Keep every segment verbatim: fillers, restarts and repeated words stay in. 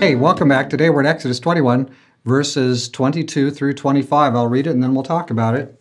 Hey, welcome back. Today we're at Exodus twenty-one, verses twenty-two through twenty-five. I'll read it and then we'll talk about it.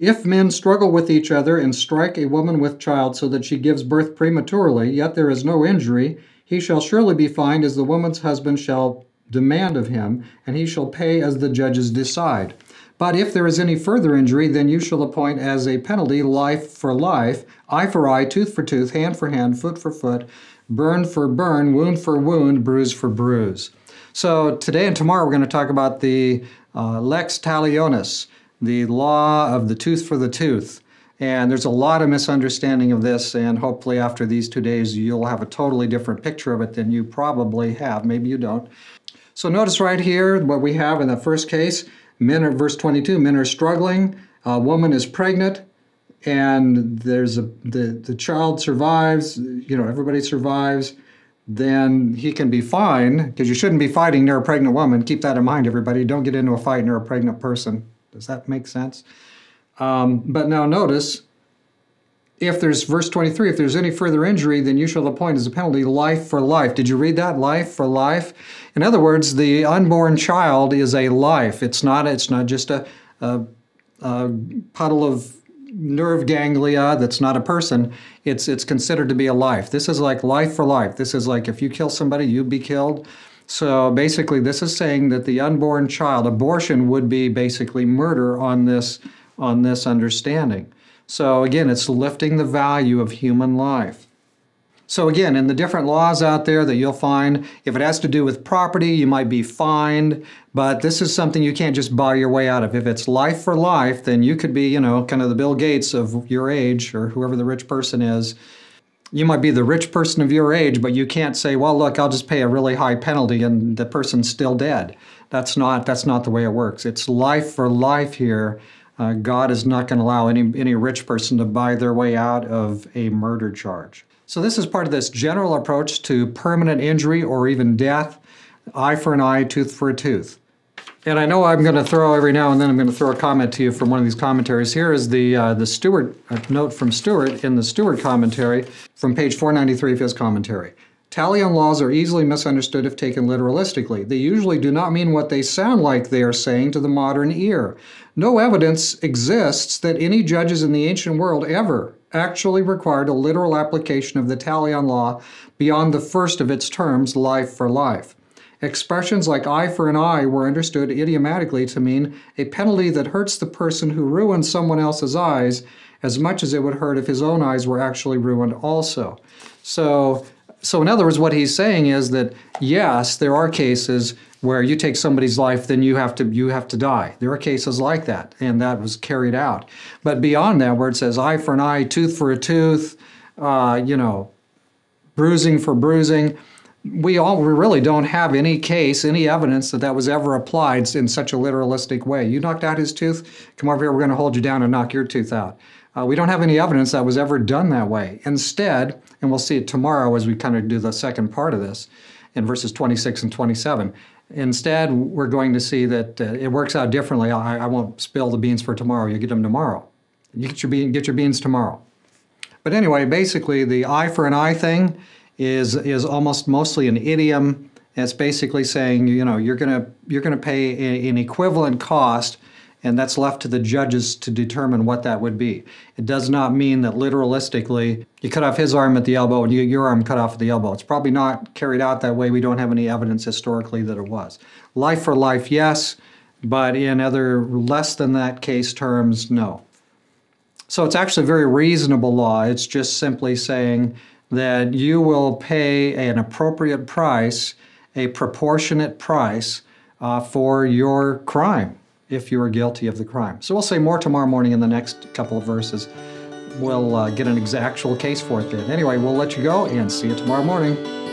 If men struggle with each other and strike a woman with child so that she gives birth prematurely, yet there is no injury, he shall surely be fined as the woman's husband shall demand of him, and he shall pay as the judges decide. But if there is any further injury, then you shall appoint as a penalty life for life, eye for eye, tooth for tooth, hand for hand, foot for foot, burn for burn, wound for wound, bruise for bruise. So today and tomorrow we're going to talk about the uh, lex talionis, the law of the tooth for the tooth. And there's a lot of misunderstanding of this, and hopefully after these two days you'll have a totally different picture of it than you probably have. Maybe you don't. So notice right here what we have in the first case. Men are, verse twenty-two, men are struggling, a woman is pregnant, and there's a, the, the child survives, you know, everybody survives, then he can be fined, because you shouldn't be fighting near a pregnant woman. Keep that in mind, everybody. Don't get into a fight near a pregnant person. Does that make sense? Um, but now notice, if there's, verse twenty-three, if there's any further injury, then you shall appoint as a penalty life for life. Did you read that? Life for life. In other words, the unborn child is a life. It's not, it's not just a, a, a puddle of nerve ganglia that's not a person. It's, it's considered to be a life. This is like life for life. This is like if you kill somebody, you'd be killed. So basically this is saying that the unborn child, abortion would be basically murder on this, on this understanding. So again, it's lifting the value of human life. So again, in the different laws out there that you'll find, if it has to do with property, you might be fined, but this is something you can't just buy your way out of. If it's life for life, then you could be, you know, kind of the Bill Gates of your age, or whoever the rich person is. You might be the rich person of your age, but you can't say, well, look, I'll just pay a really high penalty and the person's still dead. That's not, that's not the way it works. It's life for life here. Uh, God is not going to allow any, any rich person to buy their way out of a murder charge. So this is part of this general approach to permanent injury or even death, eye for an eye, tooth for a tooth. And I know I'm going to throw every now and then, I'm going to throw a comment to you from one of these commentaries. Here is the, uh, the Stuart uh, note from Stuart in the Stuart commentary from page four ninety-three of his commentary. Talion laws are easily misunderstood if taken literalistically. They usually do not mean what they sound like they are saying to the modern ear. No evidence exists that any judges in the ancient world ever actually required a literal application of the Talion law beyond the first of its terms, life for life. Expressions like eye for an eye were understood idiomatically to mean a penalty that hurts the person who ruins someone else's eyes as much as it would hurt if his own eyes were actually ruined also. So... So in other words, what he's saying is that, yes, there are cases where you take somebody's life, then you have to you have to die. There are cases like that, and that was carried out. But beyond that, where it says eye for an eye, tooth for a tooth, uh, you know, bruising for bruising, we all we really don't have any case, any evidence that that was ever applied in such a literalistic way. You knocked out his tooth? Come over here, we're going to hold you down and knock your tooth out. Uh, we don't have any evidence that was ever done that way. Instead, and we'll see it tomorrow as we kind of do the second part of this, in verses twenty-six and twenty-seven, instead we're going to see that uh, it works out differently. I, I won't spill the beans for tomorrow. You get them tomorrow. You get your, be get your beans tomorrow. But anyway, basically the eye for an eye thing is, is almost mostly an idiom. It's basically saying, you know, you're gonna, you're gonna pay a, an equivalent cost, and that's left to the judges to determine what that would be. It does not mean that literalistically you cut off his arm at the elbow and you, your arm cut off at the elbow. It's probably not carried out that way. We don't have any evidence historically that it was. Life for life, yes, but in other less than that case terms, no. So it's actually a very reasonable law. It's just simply saying that you will pay an appropriate price, a proportionate price uh, for your crime, if you are guilty of the crime. So we'll say more tomorrow morning in the next couple of verses. We'll uh, get an actual case for it then. Anyway, we'll let you go and see you tomorrow morning.